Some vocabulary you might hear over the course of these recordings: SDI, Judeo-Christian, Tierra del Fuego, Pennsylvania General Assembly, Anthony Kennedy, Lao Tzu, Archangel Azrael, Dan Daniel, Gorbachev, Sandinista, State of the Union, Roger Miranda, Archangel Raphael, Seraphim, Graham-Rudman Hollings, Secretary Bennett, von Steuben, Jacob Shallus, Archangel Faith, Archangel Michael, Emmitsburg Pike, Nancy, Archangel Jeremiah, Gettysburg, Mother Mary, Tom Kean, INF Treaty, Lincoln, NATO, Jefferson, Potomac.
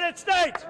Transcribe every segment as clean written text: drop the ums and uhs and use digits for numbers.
United States.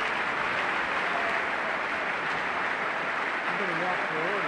I'm going to walk forward.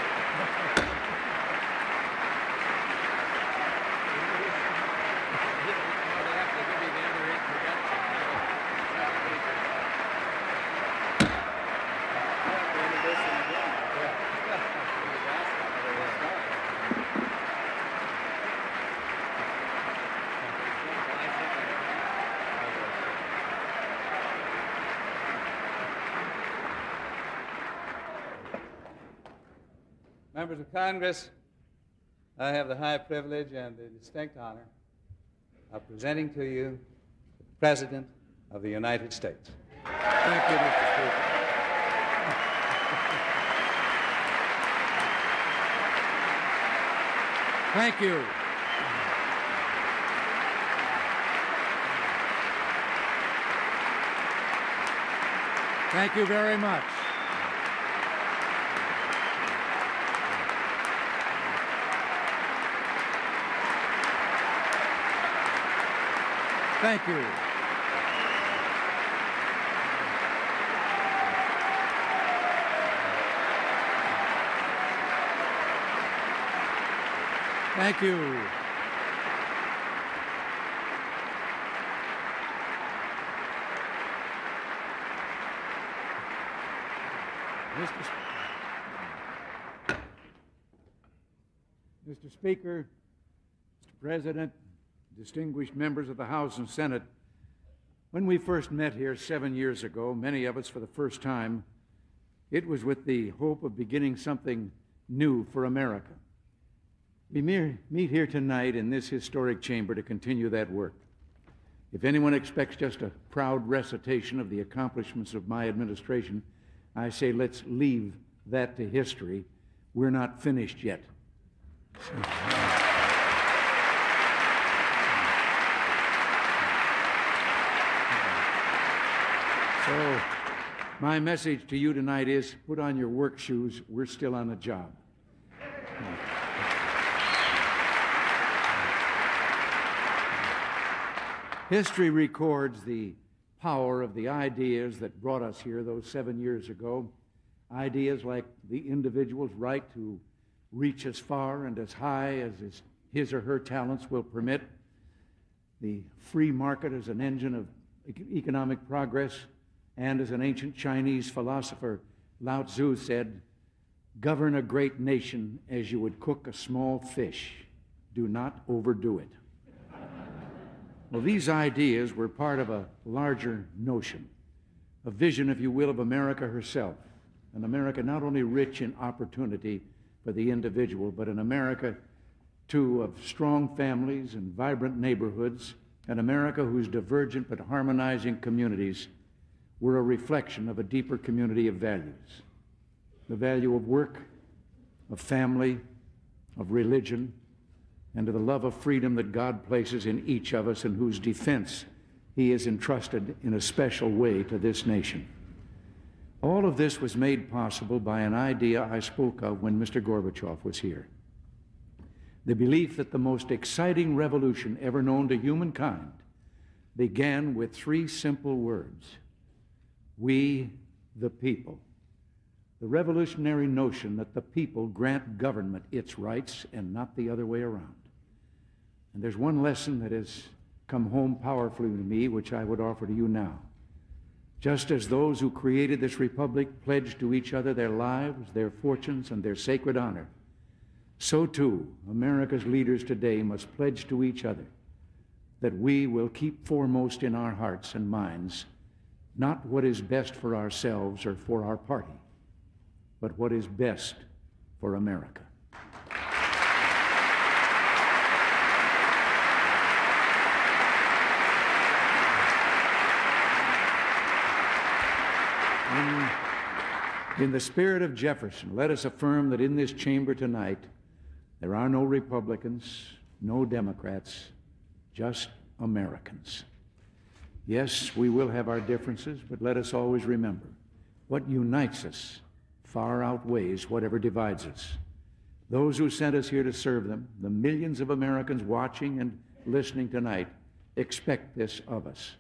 Members of Congress, I have the high privilege and the distinct honor of presenting to you the President of the United States. Thank you, Mr. Speaker. Thank you. Thank you very much. Thank you. Thank you. Mr. Speaker, Mr. President, distinguished members of the House and Senate, when we first met here 7 years ago, many of us for the first time, it was with the hope of beginning something new for America. We meet here tonight in this historic chamber to continue that work. If anyone expects just a proud recitation of the accomplishments of my administration, I say let's leave that to history. We're not finished yet. So, my message to you tonight is, put on your work shoes. We're still on the job. History records the power of the ideas that brought us here those 7 years ago. Ideas like the individual's right to reach as far and as high as his or her talents will permit. the free market as an engine of economic progress, and as an ancient Chinese philosopher, Lao Tzu, said, "Govern a great nation as you would cook a small fish. Do not overdo it." Well, these ideas were part of a larger notion, a vision, if you will, of America herself, an America not only rich in opportunity for the individual, but an America, too, of strong families and vibrant neighborhoods, an America whose divergent but harmonizing communities were a reflection of a deeper community of values, the value of work, of family, of religion, and to the love of freedom that God places in each of us and whose defense He has entrusted in a special way to this nation. All of this was made possible by an idea I spoke of when Mr. Gorbachev was here. The belief that the most exciting revolution ever known to humankind began with three simple words: "We, the people." The revolutionary notion that the people grant government its rights and not the other way around. And there's one lesson that has come home powerfully to me, which I would offer to you now. Just as those who created this republic pledged to each other their lives, their fortunes, and their sacred honor, so too America's leaders today must pledge to each other that we will keep foremost in our hearts and minds not what is best for ourselves or for our party, but what is best for America. In the spirit of Jefferson, let us affirm that in this chamber tonight there are no Republicans, no Democrats, just Americans. Yes, we will have our differences, but let us always remember what unites us far outweighs whatever divides us. Those who sent us here to serve them, the millions of Americans watching and listening tonight, expect this of us.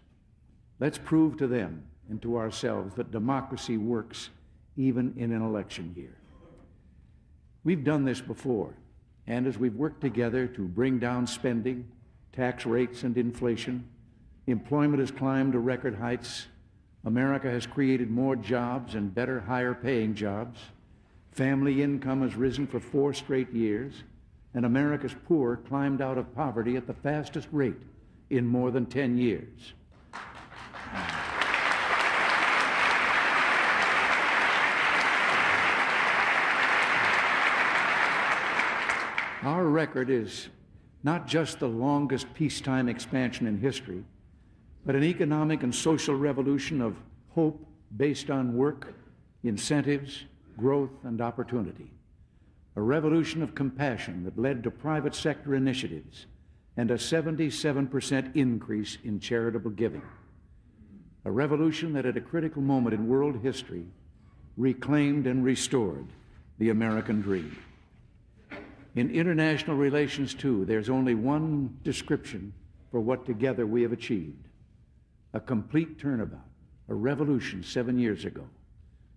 Let's prove to them and to ourselves that democracy works even in an election year. We've done this before, and as we've worked together to bring down spending, tax rates and inflation, employment has climbed to record heights. America has created more jobs and better, higher-paying jobs. Family income has risen for 4 straight years, and America's poor climbed out of poverty at the fastest rate in more than 10 years. Our record is not just the longest peacetime expansion in history, but an economic and social revolution of hope based on work, incentives, growth, and opportunity. A revolution of compassion that led to private sector initiatives and a 77% increase in charitable giving. A revolution that at a critical moment in world history reclaimed and restored the American dream. In international relations, too, there's only one description for what together we have achieved. A complete turnabout, a revolution 7 years ago.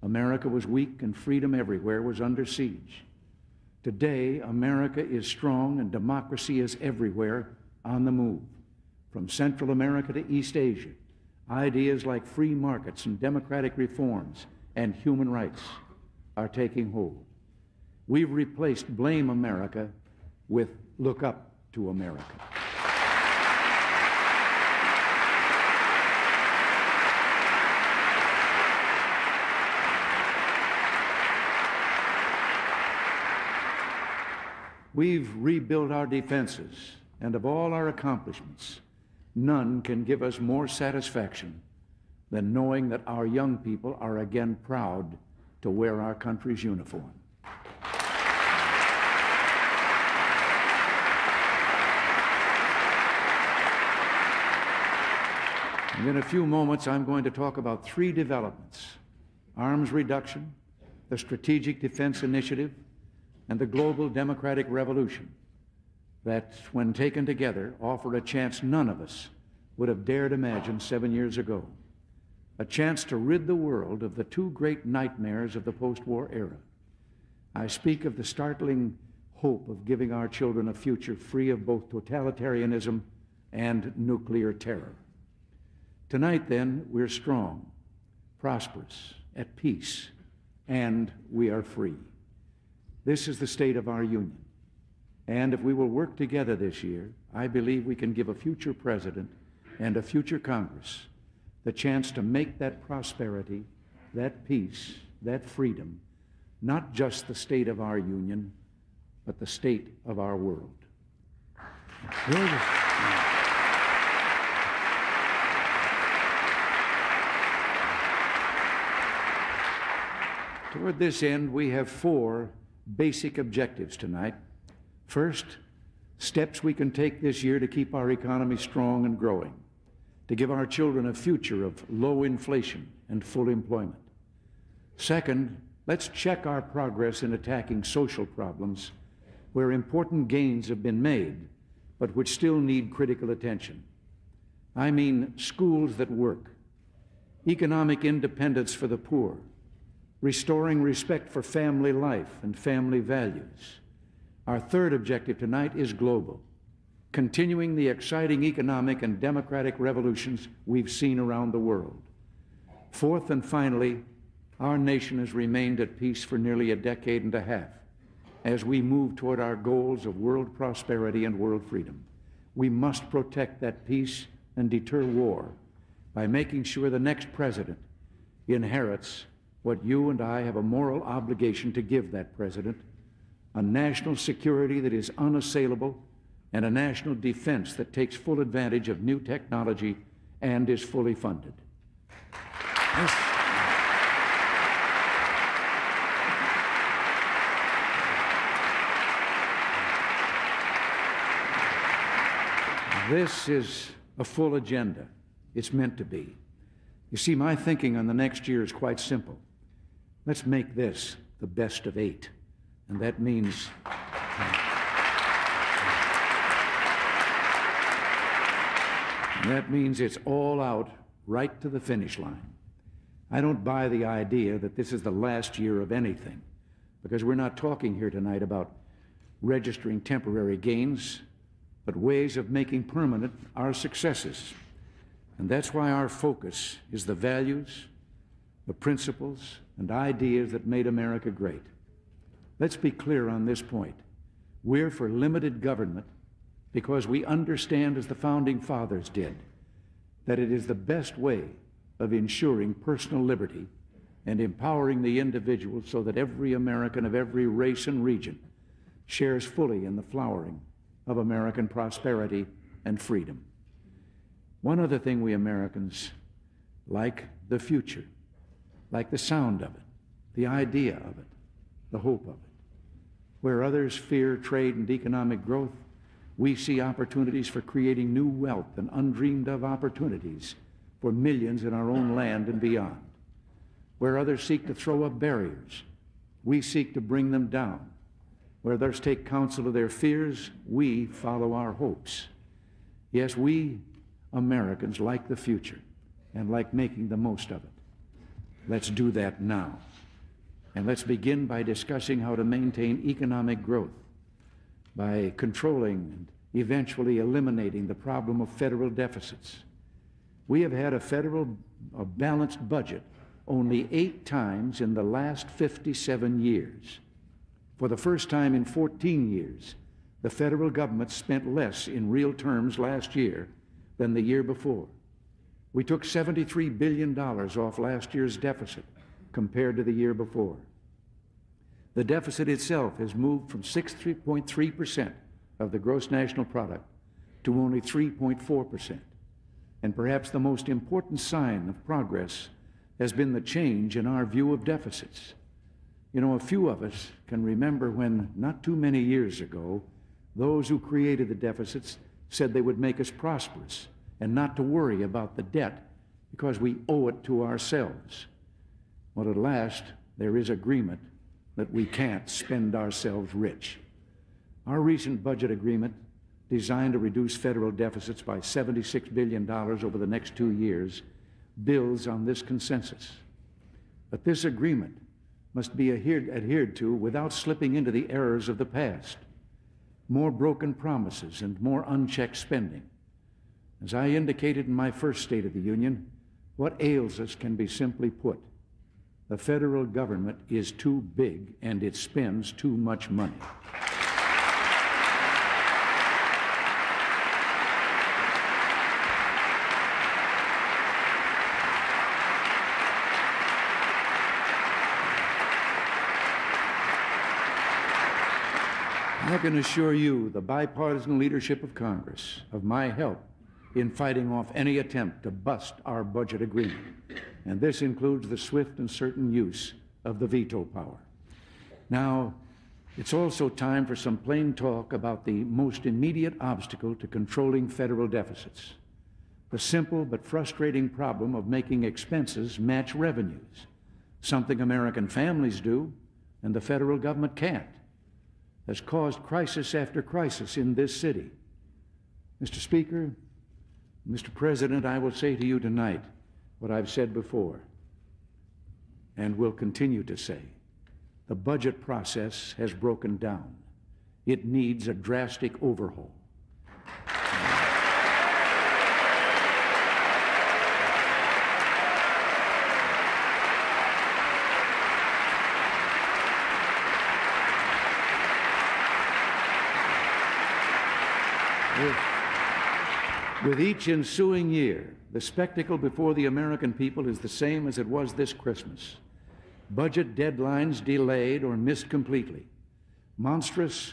America was weak and freedom everywhere was under siege. Today, America is strong and democracy is everywhere on the move. From Central America to East Asia, ideas like free markets and democratic reforms and human rights are taking hold. We've replaced blame America with look up to America. We've rebuilt our defenses, and of all our accomplishments, none can give us more satisfaction than knowing that our young people are again proud to wear our country's uniform. And in a few moments, I'm going to talk about 3 developments: arms reduction, the Strategic Defense Initiative, and the global democratic revolution that, when taken together, offer a chance none of us would have dared imagine 7 years ago, a chance to rid the world of the 2 great nightmares of the post-war era. I speak of the startling hope of giving our children a future free of both totalitarianism and nuclear terror. Tonight, then, we're strong, prosperous, at peace, and we are free. This is the state of our union. And if we will work together this year, I believe we can give a future president and a future Congress the chance to make that prosperity, that peace, that freedom, not just the state of our union, but the state of our world. Toward this end, we have four basic objectives tonight. First, steps we can take this year to keep our economy strong and growing, to give our children a future of low inflation and full employment. Second, let's check our progress in attacking social problems where important gains have been made, but which still need critical attention. I mean schools that work, economic independence for the poor, restoring respect for family life and family values. Our third objective tonight is global, continuing the exciting economic and democratic revolutions we've seen around the world. Fourth and finally, our nation has remained at peace for nearly a decade and a half as we move toward our goals of world prosperity and world freedom. We must protect that peace and deter war by making sure the next president inherits what you and I have a moral obligation to give that president, a national security that is unassailable and a national defense that takes full advantage of new technology and is fully funded. Yes. This is a full agenda. It's meant to be. You see, my thinking on the next year is quite simple. Let's make this the best of 8, and that means it's all out, right to the finish line. I don't buy the idea that this is the last year of anything, because we're not talking here tonight about registering temporary gains, but ways of making permanent our successes. And that's why our focus is the values, the principles, and ideas that made America great. Let's be clear on this point. We're for limited government because we understand, as the Founding Fathers did, that it is the best way of ensuring personal liberty and empowering the individual so that every American of every race and region shares fully in the flowering of American prosperity and freedom. One other thing we Americans like: the future. Like the sound of it, the idea of it, the hope of it. Where others fear trade and economic growth, we see opportunities for creating new wealth and undreamed of opportunities for millions in our own land and beyond. Where others seek to throw up barriers, we seek to bring them down. Where others take counsel of their fears, we follow our hopes. Yes, we Americans like the future and like making the most of it. Let's do that now. And let's begin by discussing how to maintain economic growth, by controlling and eventually eliminating the problem of federal deficits. We have had a balanced budget only 8 times in the last 57 years. For the first time in 14 years, the federal government spent less in real terms last year than the year before. We took $73 billion off last year's deficit compared to the year before. The deficit itself has moved from 6.3% of the gross national product to only 3.4%. And perhaps the most important sign of progress has been the change in our view of deficits. You know, a few of us can remember when, not too many years ago, those who created the deficits said they would make us prosperous and not to worry about the debt because we owe it to ourselves. Well, at last, there is agreement that we can't spend ourselves rich. Our recent budget agreement, designed to reduce federal deficits by $76 billion over the next 2 years, builds on this consensus. But this agreement must be adhered to without slipping into the errors of the past. More broken promises and more unchecked spending. As I indicated in my first State of the Union, what ails us can be simply put. The federal government is too big and it spends too much money. I can assure you the bipartisan leadership of Congress of my help in fighting off any attempt to bust our budget agreement, and this includes the swift and certain use of the veto power. Now, it's also time for some plain talk about the most immediate obstacle to controlling federal deficits, the simple but frustrating problem of making expenses match revenues, something American families do and the federal government can't. Has caused crisis after crisis in this city. Mr. Speaker, Mr. President, I will say to you tonight what I've said before and will continue to say. The budget process has broken down. It needs a drastic overhaul. With each ensuing year, the spectacle before the American people is the same as it was this Christmas. Budget deadlines delayed or missed completely. Monstrous,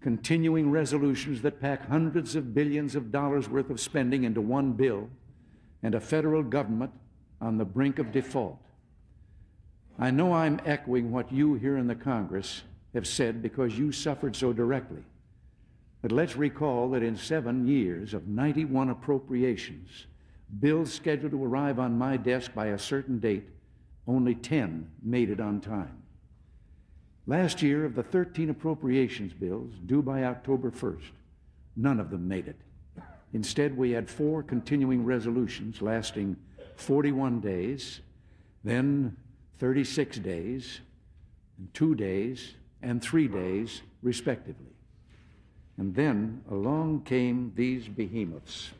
continuing resolutions that pack hundreds of billions of dollars worth of spending into one bill, and a federal government on the brink of default. I know I'm echoing what you here in the Congress have said because you suffered so directly. But let's recall that in 7 years of 91 appropriations, bills scheduled to arrive on my desk by a certain date, only 10 made it on time. Last year, of the 13 appropriations bills due by October 1st, none of them made it. Instead, we had 4 continuing resolutions lasting 41 days, then 36 days, and 2 days, and 3 days, respectively. And then along came these behemoths.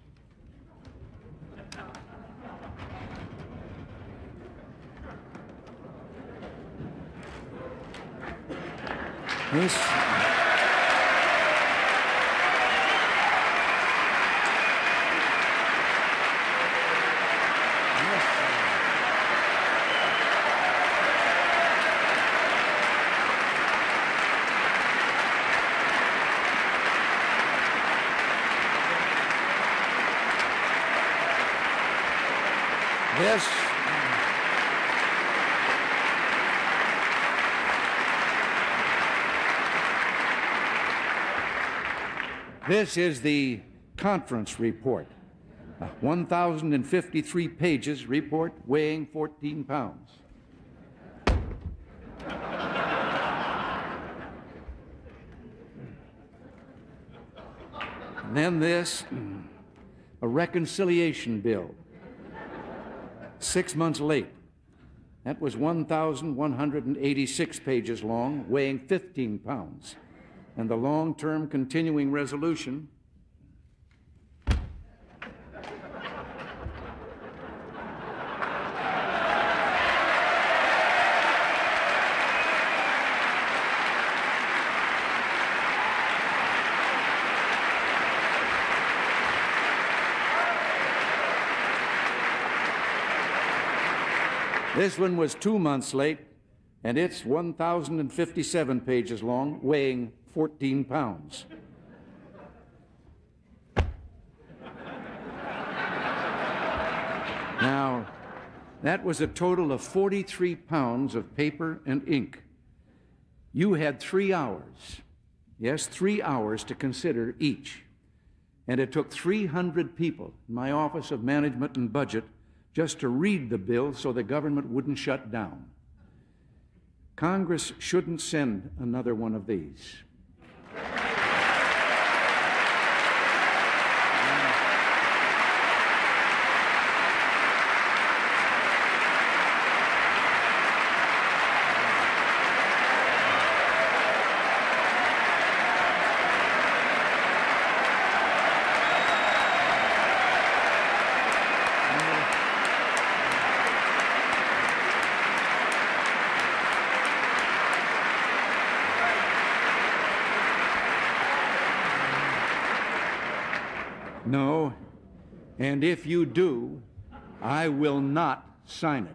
This is the conference report, a 1,053 pages report weighing 14 pounds. And then this, a reconciliation bill, 6 months late. That was 1,186 pages long, weighing 15 pounds. And the long-term continuing resolution this one was 2 months late, and it's 1,057 pages long, weighing 14 pounds. Now, that was a total of 43 pounds of paper and ink. You had 3 hours, yes, 3 hours to consider each. And it took 300 people in my Office of Management and Budget just to read the bill so the government wouldn't shut down. Congress shouldn't send another one of these. And if you do, I will not sign it.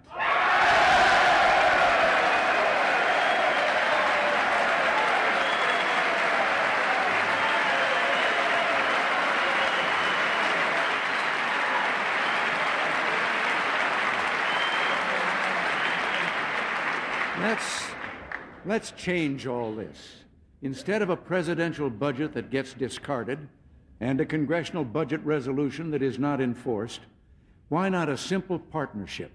Let's change all this. Instead of a presidential budget that gets discarded and a congressional budget resolution that is not enforced, why not a simple partnership,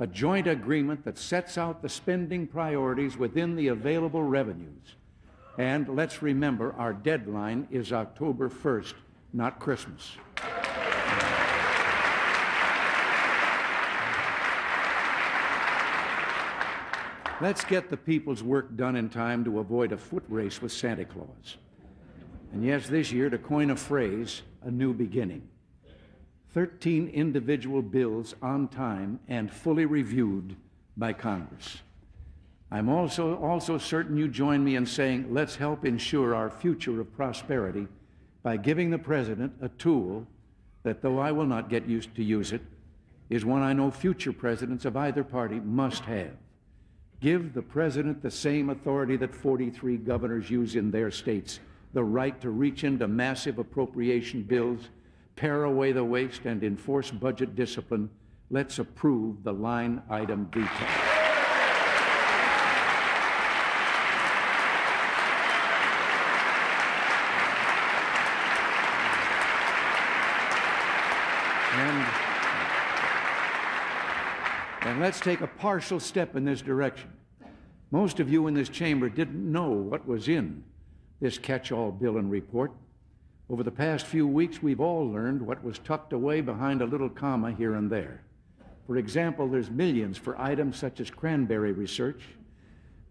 a joint agreement that sets out the spending priorities within the available revenues? And let's remember, our deadline is October 1st, not Christmas. Let's get the people's work done in time to avoid a foot race with Santa Claus. And yes, this year, to coin a phrase, a new beginning. 13 individual bills on time and fully reviewed by Congress. I'm also certain you join me in saying, let's help ensure our future of prosperity by giving the President a tool that, though I will not get used to use it, is one I know future presidents of either party must have. Give the President the same authority that 43 governors use in their states, the right to reach into massive appropriation bills, pare away the waste, and enforce budget discipline. Let's approve the line item detail. And let's take a partial step in this direction. Most of you in this chamber didn't know what was in this catch-all bill and report. Over the past few weeks, we've all learned what was tucked away behind a little comma here and there. For example, there's millions for items such as cranberry research,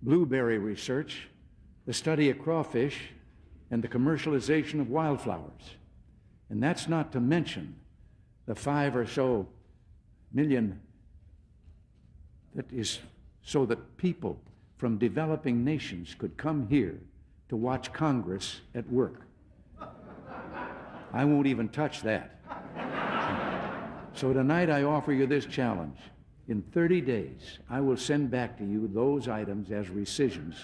blueberry research, the study of crawfish, and the commercialization of wildflowers. And that's not to mention the 5 or so million that is so that people from developing nations could come here to watch Congress at work. I won't even touch that. So tonight I offer you this challenge. In 30 days, I will send back to you those items as rescissions,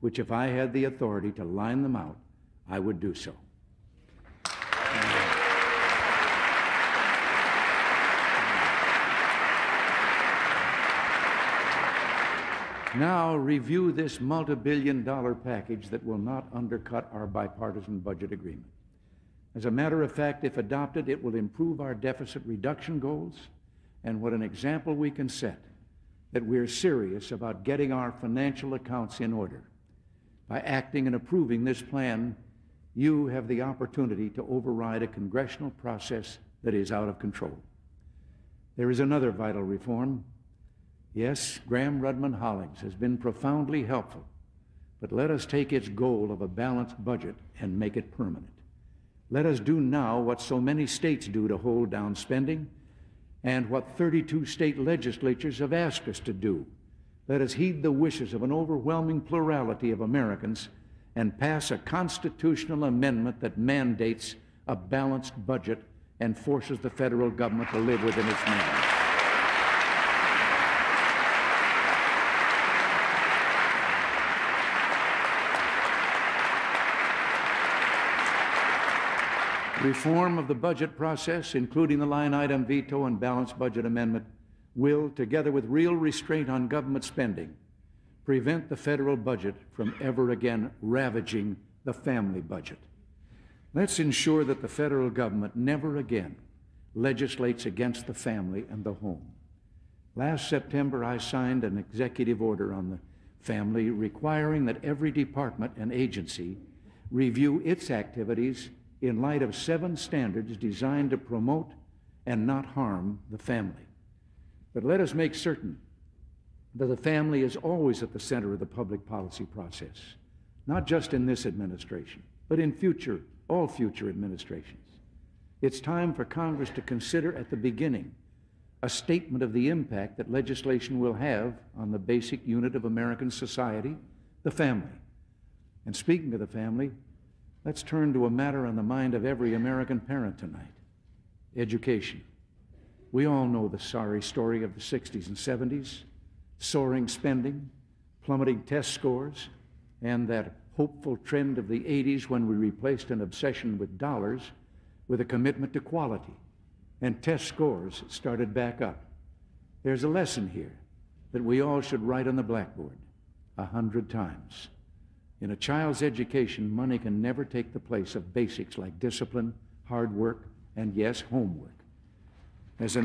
which if I had the authority to line them out, I would do so. Now review this multi-billion-dollar package that will not undercut our bipartisan budget agreement. As a matter of fact, if adopted, it will improve our deficit reduction goals, and what an example we can set that we're serious about getting our financial accounts in order. By acting and approving this plan, you have the opportunity to override a congressional process that is out of control. There is another vital reform. Yes, Graham-Rudman Hollings has been profoundly helpful, but let us take its goal of a balanced budget and make it permanent. Let us do now what so many states do to hold down spending and what 32 state legislatures have asked us to do. Let us heed the wishes of an overwhelming plurality of Americans and pass a constitutional amendment that mandates a balanced budget and forces the federal government to live within its means. Reform of the budget process, including the line item veto and balanced budget amendment, will, together with real restraint on government spending, prevent the federal budget from ever again ravaging the family budget. Let's ensure that the federal government never again legislates against the family and the home. Last September, I signed an executive order on the family requiring that every department and agency review its activities in light of 7 standards designed to promote and not harm the family. But let us make certain that the family is always at the center of the public policy process, not just in this administration, but in future, all future administrations. It's time for Congress to consider at the beginning a statement of the impact that legislation will have on the basic unit of American society, the family. And speaking of the family, let's turn to a matter on the mind of every American parent tonight, Education. We all know the sorry story of the 60s and 70s, soaring spending, plummeting test scores, and that hopeful trend of the 80s when we replaced an obsession with dollars with a commitment to quality, and test scores started back up. There's a lesson here that we all should write on the blackboard 100 times. In a child's education, money can never take the place of basics like discipline, hard work, and yes, homework. As a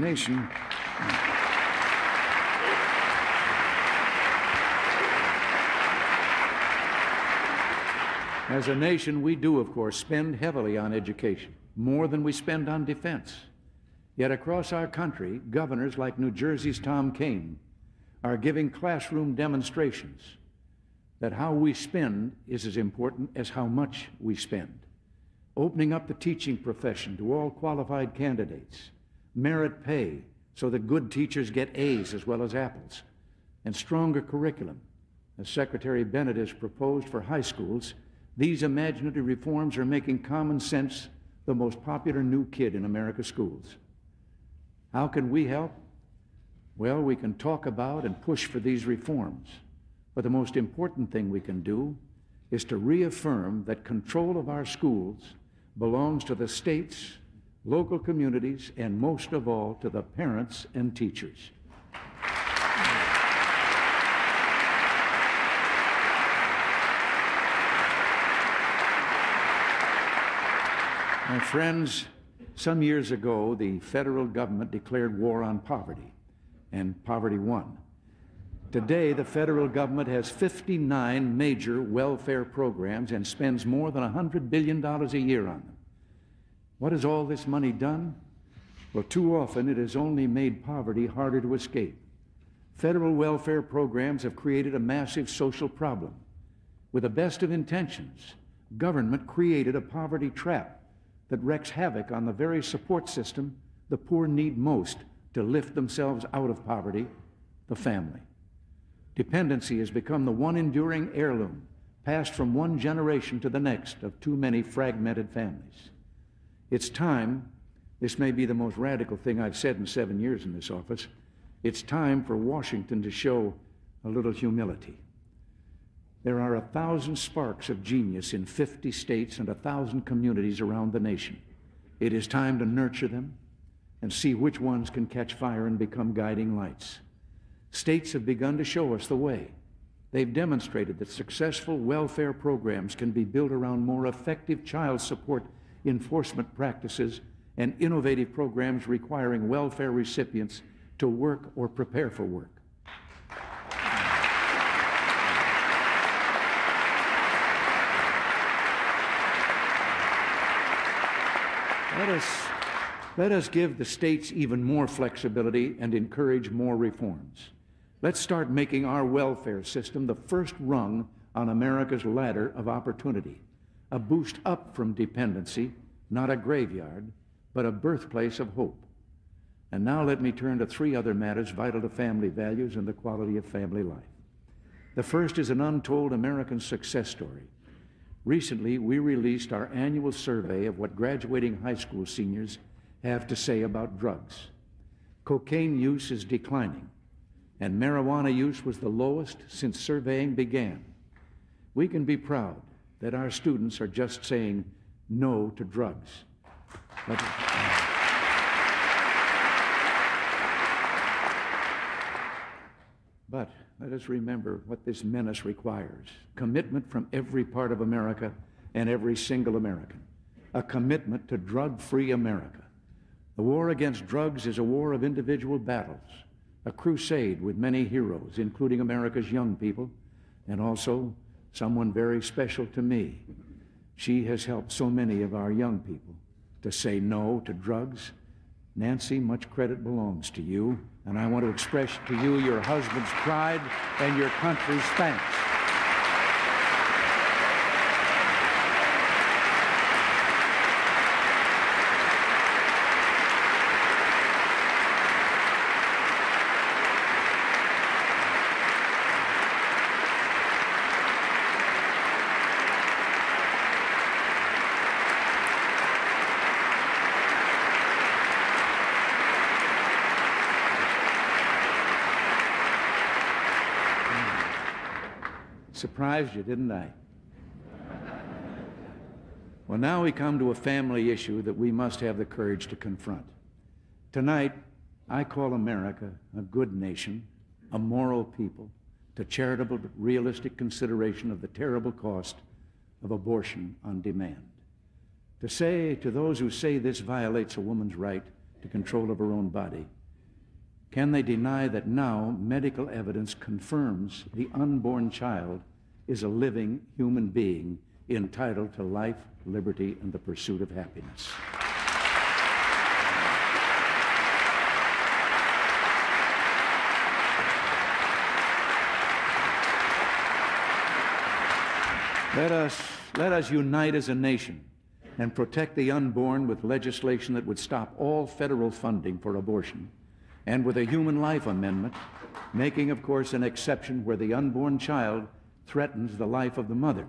nation, we do, of course, spend heavily on education, more than we spend on defense. Yet across our country, governors like New Jersey's Tom Kean are giving classroom demonstrations that how we spend is as important as how much we spend. Opening up the teaching profession to all qualified candidates, merit pay so that good teachers get A's as well as apples, and stronger curriculum, as Secretary Bennett has proposed for high schools. These imaginative reforms are making common sense the most popular new kid in America's schools. How can we help? Well, we can talk about and push for these reforms, but the most important thing we can do is to reaffirm that control of our schools belongs to the states, local communities, and most of all, to the parents and teachers. My friends, some years ago, the federal government declared war on poverty, and poverty won. Today, the federal government has 59 major welfare programs and spends more than $100 billion a year on them. What has all this money done? Well, too often it has only made poverty harder to escape. Federal welfare programs have created a massive social problem. With the best of intentions, government created a poverty trap that wreaks havoc on the very support system the poor need most to lift themselves out of poverty, the family. Dependency has become the one enduring heirloom, passed from one generation to the next of too many fragmented families. It's time, this may be the most radical thing I've said in 7 years in this office, it's time for Washington to show a little humility. There are 1,000 sparks of genius in 50 states and 1,000 communities around the nation. It is time to nurture them and see which ones can catch fire and become guiding lights. States have begun to show us the way. They've demonstrated that successful welfare programs can be built around more effective child support enforcement practices and innovative programs requiring welfare recipients to work or prepare for work. Let us give the states even more flexibility and encourage more reforms. Let's start making our welfare system the first rung on America's ladder of opportunity, a boost up from dependency, not a graveyard, but a birthplace of hope. And now let me turn to three other matters vital to family values and the quality of family life. The first is an untold American success story. Recently, we released our annual survey of what graduating high school seniors have to say about drugs. Cocaine use is declining, and marijuana use was the lowest since surveying began. We can be proud that our students are just saying no to drugs. But let us remember what this menace requires: commitment from every part of America and every single American, a commitment to drug-free America. The war against drugs is a war of individual battles, a crusade with many heroes, including America's young people, and also someone very special to me. She has helped so many of our young people to say no to drugs. Nancy, much credit belongs to you, and I want to express to you your husband's pride and your country's thanks. Surprised you, didn't I? Well, now we come to a family issue that we must have the courage to confront. Tonight, I call America a good nation, a moral people, to charitable, realistic consideration of the terrible cost of abortion on demand. To say to those who say this violates a woman's right to control of her own body, can they deny that now medical evidence confirms the unborn child is a living human being entitled to life, liberty, and the pursuit of happiness? Let us unite as a nation and protect the unborn with legislation that would stop all federal funding for abortion, and with a human life amendment, making, of course, an exception where the unborn child threatens the life of the mother.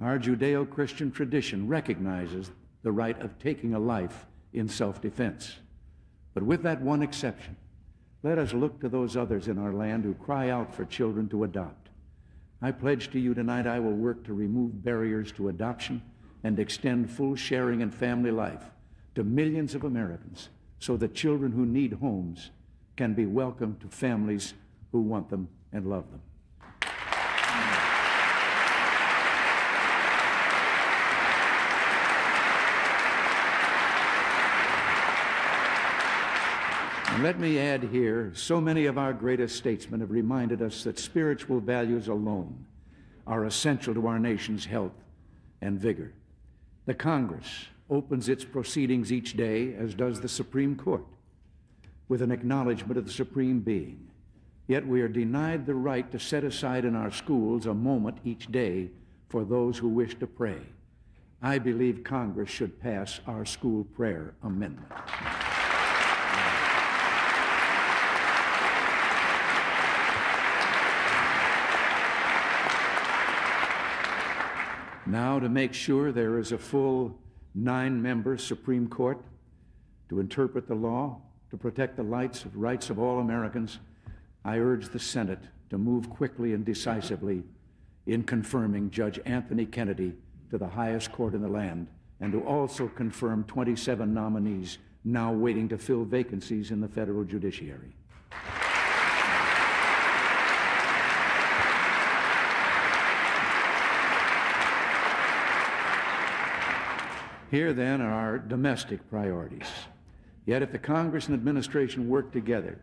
Our Judeo-Christian tradition recognizes the right of taking a life in self-defense. But with that one exception, let us look to those others in our land who cry out for children to adopt. I pledge to you tonight I will work to remove barriers to adoption and extend full sharing in family life to millions of Americans, so that children who need homes can be welcomed to families who want them and love them. And let me add here, so many of our greatest statesmen have reminded us that spiritual values alone are essential to our nation's health and vigor. The Congress opens its proceedings each day, as does the Supreme Court, with an acknowledgment of the Supreme Being. Yet we are denied the right to set aside in our schools a moment each day for those who wish to pray. I believe Congress should pass our school prayer amendment. Now, to make sure there is a full 9-member Supreme Court to interpret the law, to protect the rights of all Americans, I urge the Senate to move quickly and decisively in confirming Judge Anthony Kennedy to the highest court in the land, and to also confirm 27 nominees now waiting to fill vacancies in the federal judiciary. Here, then, are our domestic priorities. Yet if the Congress and administration work together,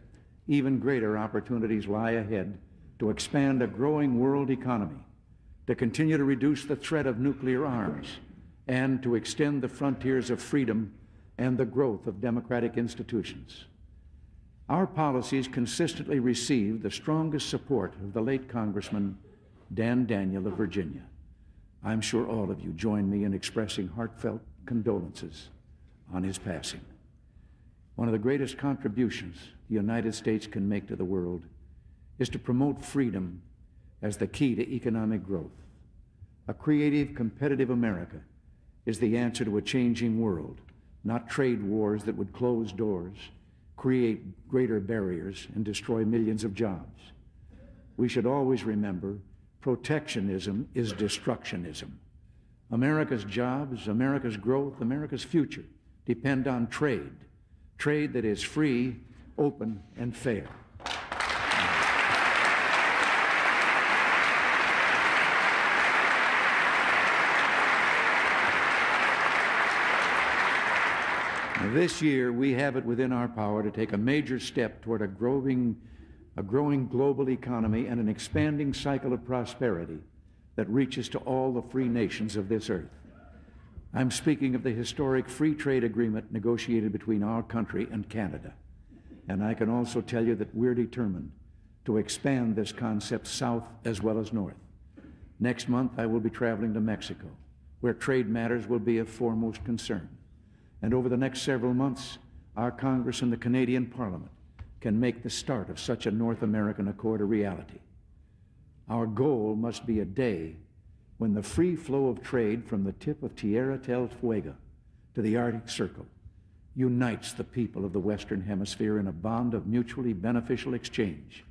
even greater opportunities lie ahead to expand a growing world economy, to continue to reduce the threat of nuclear arms, and to extend the frontiers of freedom and the growth of democratic institutions. Our policies consistently received the strongest support of the late Congressman Dan Daniel of Virginia. I'm sure all of you join me in expressing heartfelt condolences on his passing. One of the greatest contributions the United States can make to the world is to promote freedom as the key to economic growth. A creative, competitive America is the answer to a changing world, not trade wars that would close doors, create greater barriers, and destroy millions of jobs. We should always remember, protectionism is destructionism. America's jobs, America's growth, America's future depend on trade. Trade that is free, open, and fair. Now, this year, we have it within our power to take a major step toward a growing global economy and an expanding cycle of prosperity that reaches to all the free nations of this earth. I'm speaking of the historic free trade agreement negotiated between our country and Canada. And I can also tell you that we're determined to expand this concept south as well as north. Next month, I will be traveling to Mexico, where trade matters will be of foremost concern. And over the next several months, our Congress and the Canadian Parliament can make the start of such a North American accord a reality. Our goal must be a day when the free flow of trade from the tip of Tierra del Fuego to the Arctic Circle unites the people of the Western Hemisphere in a bond of mutually beneficial exchange,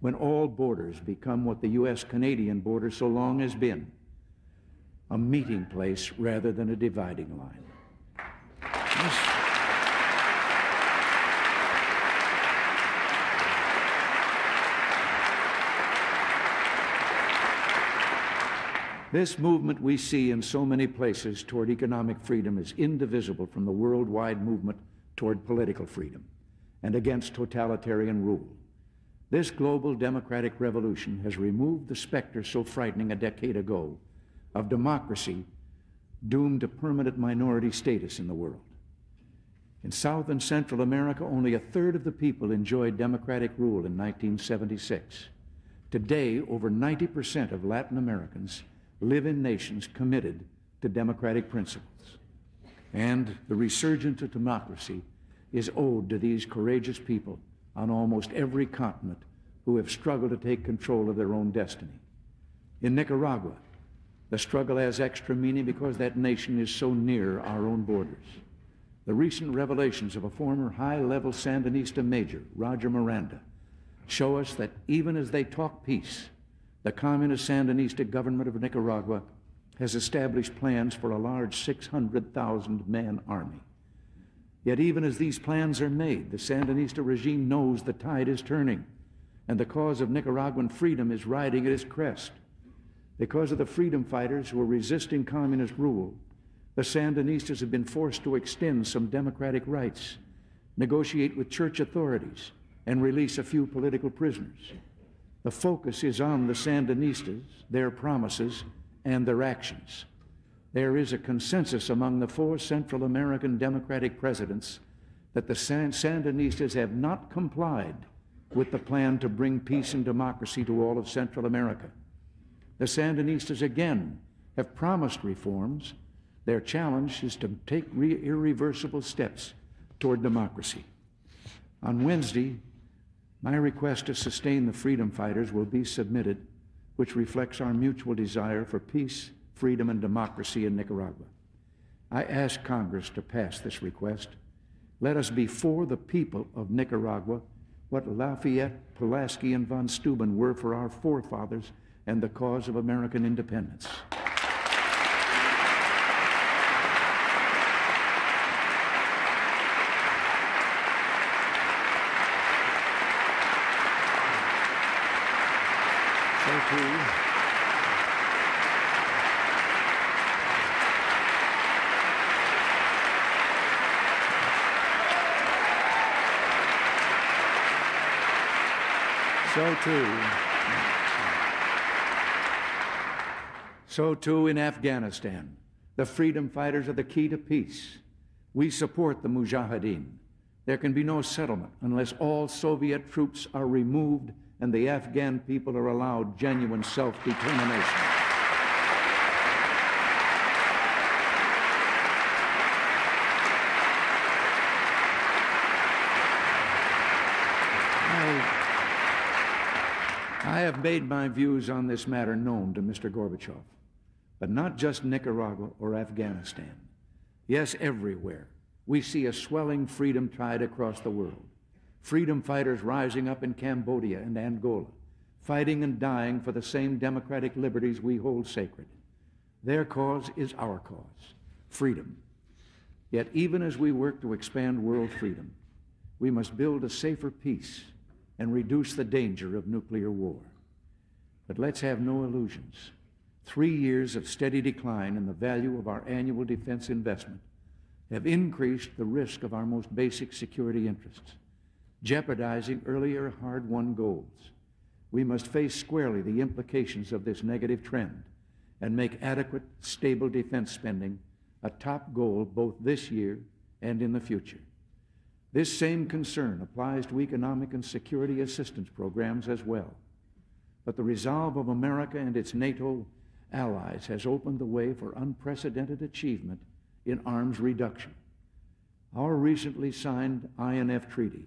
when all borders become what the U.S.-Canadian border so long has been, a meeting place rather than a dividing line. This movement we see in so many places toward economic freedom is indivisible from the worldwide movement toward political freedom and against totalitarian rule. This global democratic revolution has removed the specter so frightening a decade ago of democracy doomed to permanent minority status in the world. In South and Central America, only a third of the people enjoyed democratic rule in 1976. Today, over 90% of Latin Americans live in nations committed to democratic principles. And the resurgence of democracy is owed to these courageous people on almost every continent who have struggled to take control of their own destiny. In Nicaragua, the struggle has extra meaning because that nation is so near our own borders. The recent revelations of a former high-level Sandinista major, Roger Miranda, show us that even as they talk peace, the communist Sandinista government of Nicaragua has established plans for a large 600,000-man army. Yet even as these plans are made, the Sandinista regime knows the tide is turning, and the cause of Nicaraguan freedom is riding at its crest. Because of the freedom fighters who are resisting communist rule, the Sandinistas have been forced to extend some democratic rights, negotiate with church authorities, and release a few political prisoners. The focus is on the Sandinistas, their promises, and their actions. There is a consensus among the four Central American Democratic presidents that the Sandinistas have not complied with the plan to bring peace and democracy to all of Central America. The Sandinistas again have promised reforms. Their challenge is to take irreversible steps toward democracy. On Wednesday, my request to sustain the freedom fighters will be submitted, which reflects our mutual desire for peace, freedom, and democracy in Nicaragua. I ask Congress to pass this request. Let us be for the people of Nicaragua what Lafayette, Pulaski, and von Steuben were for our forefathers and the cause of American independence. So too in Afghanistan, the freedom fighters are the key to peace. We support the Mujahideen. There can be no settlement unless all Soviet troops are removed and the Afghan people are allowed genuine self-determination. I have made my views on this matter known to Mr. Gorbachev, but not just Nicaragua or Afghanistan. Yes, everywhere we see a swelling freedom tide across the world. Freedom fighters rising up in Cambodia and Angola, fighting and dying for the same democratic liberties we hold sacred. Their cause is our cause, freedom. Yet even as we work to expand world freedom, we must build a safer peace and reduce the danger of nuclear war. But let's have no illusions. 3 years of steady decline in the value of our annual defense investment have increased the risk of our most basic security interests, jeopardizing earlier hard-won goals. We must face squarely the implications of this negative trend and make adequate, stable defense spending a top goal both this year and in the future. This same concern applies to economic and security assistance programs as well. But the resolve of America and its NATO allies has opened the way for unprecedented achievement in arms reduction. Our recently signed INF Treaty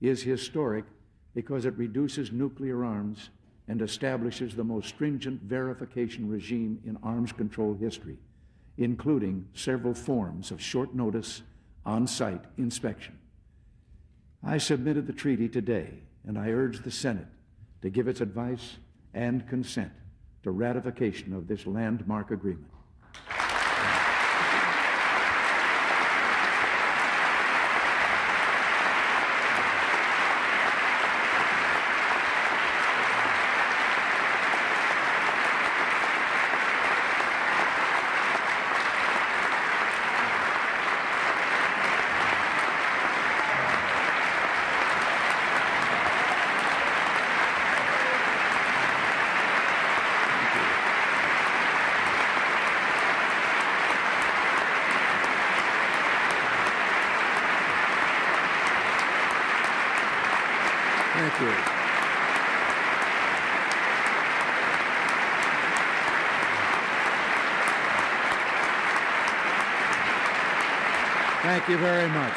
is historic because it reduces nuclear arms and establishes the most stringent verification regime in arms control history, including several forms of short-notice, on-site inspection. I submitted the treaty today, and I urge the Senate to give its advice and consent to ratification of this landmark agreement. Thank you very much.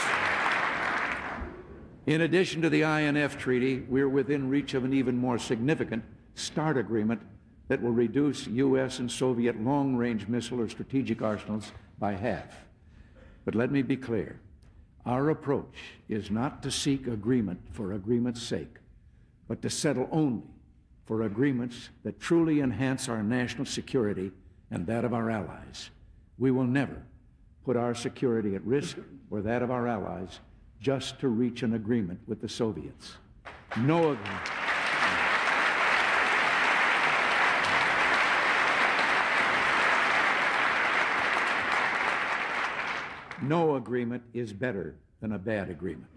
In addition to the INF Treaty, we're within reach of an even more significant START agreement that will reduce U.S. and Soviet long-range missile or strategic arsenals by half. But let me be clear. Our approach is not to seek agreement for agreement's sake, but to settle only for agreements that truly enhance our national security and that of our allies. We will never put our security at risk or that of our allies just to reach an agreement with the Soviets. No agreement. No agreement is better than a bad agreement.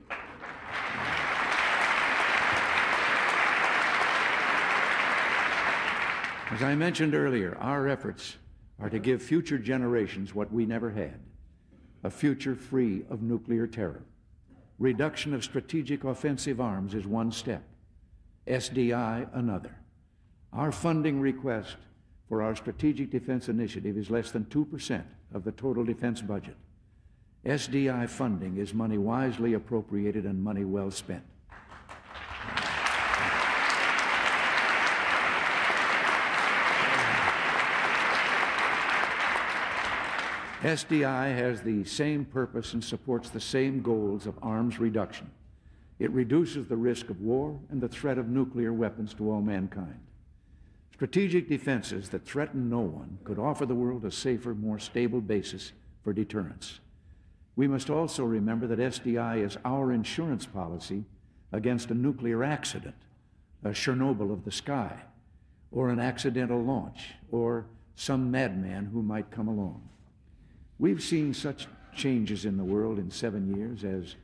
As I mentioned earlier, our efforts are to give future generations what we never had: a future free of nuclear terror. Reduction of strategic offensive arms is one step, SDI another. Our funding request for our Strategic Defense Initiative is less than 2% of the total defense budget. SDI funding is money wisely appropriated and money well spent. SDI has the same purpose and supports the same goals of arms reduction. It reduces the risk of war and the threat of nuclear weapons to all mankind. Strategic defenses that threaten no one could offer the world a safer, more stable basis for deterrence. We must also remember that SDI is our insurance policy against a nuclear accident, a Chernobyl of the sky, or an accidental launch, or some madman who might come along. We've seen such changes in the world in 7 years as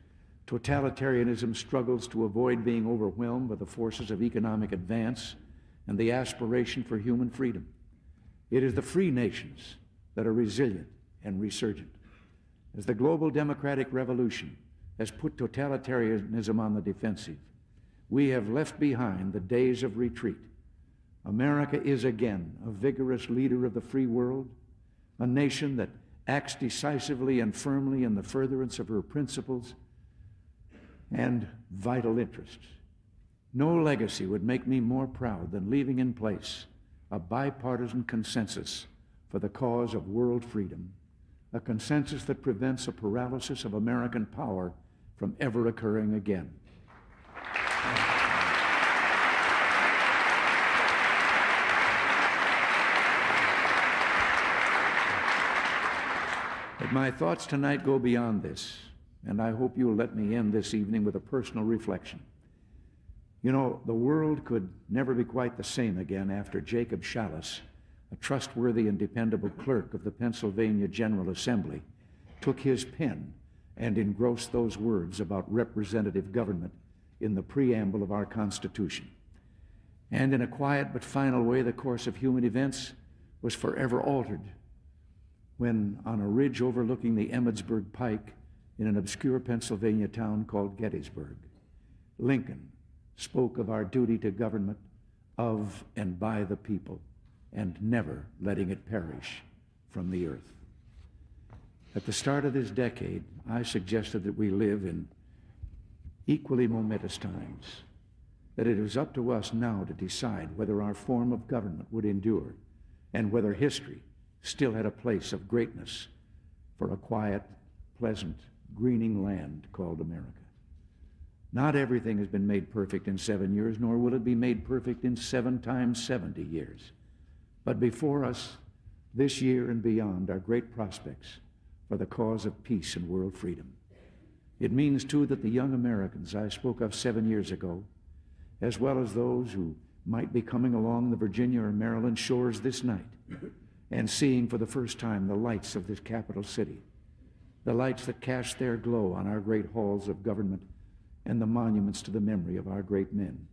totalitarianism struggles to avoid being overwhelmed by the forces of economic advance and the aspiration for human freedom. It is the free nations that are resilient and resurgent. As the global democratic revolution has put totalitarianism on the defensive, we have left behind the days of retreat. America is again a vigorous leader of the free world, a nation that acts decisively and firmly in the furtherance of her principles and vital interests. No legacy would make me more proud than leaving in place a bipartisan consensus for the cause of world freedom, a consensus that prevents a paralysis of American power from ever occurring again. But my thoughts tonight go beyond this, and I hope you'll let me end this evening with a personal reflection. You know, the world could never be quite the same again after Jacob Shallus, a trustworthy and dependable clerk of the Pennsylvania General Assembly, took his pen and engrossed those words about representative government in the preamble of our Constitution. And in a quiet but final way, the course of human events was forever altered when, on a ridge overlooking the Emmitsburg Pike in an obscure Pennsylvania town called Gettysburg, Lincoln spoke of our duty to government of and by the people, and never letting it perish from the earth. At the start of this decade, I suggested that we live in equally momentous times, that it was up to us now to decide whether our form of government would endure and whether history still had a place of greatness for a quiet, pleasant, greening land called America. Not everything has been made perfect in 7 years, nor will it be made perfect in 7 times 70 years. But before us, this year and beyond, are great prospects for the cause of peace and world freedom. It means, too, that the young Americans I spoke of 7 years ago, as well as those who might be coming along the Virginia or Maryland shores this night and seeing for the first time the lights of this capital city, the lights that cast their glow on our great halls of government and the monuments to the memory of our great men.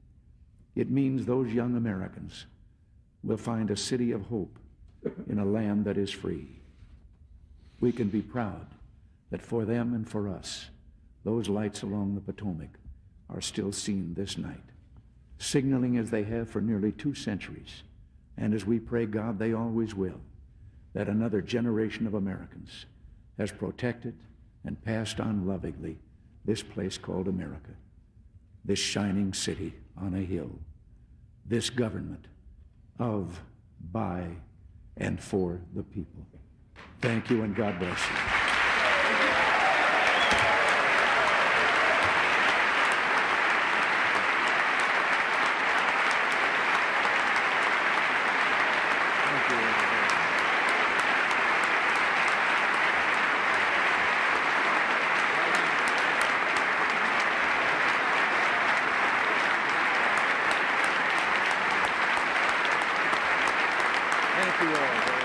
It means those young Americans will find a city of hope in a land that is free. We can be proud that for them and for us, those lights along the Potomac are still seen this night, signaling as they have for nearly 2 centuries, and as we pray God they always will, that another generation of Americans has protected and passed on lovingly this place called America, this shining city on a hill, this government of, by, and for the people. Thank you, and God bless you. Thank you all.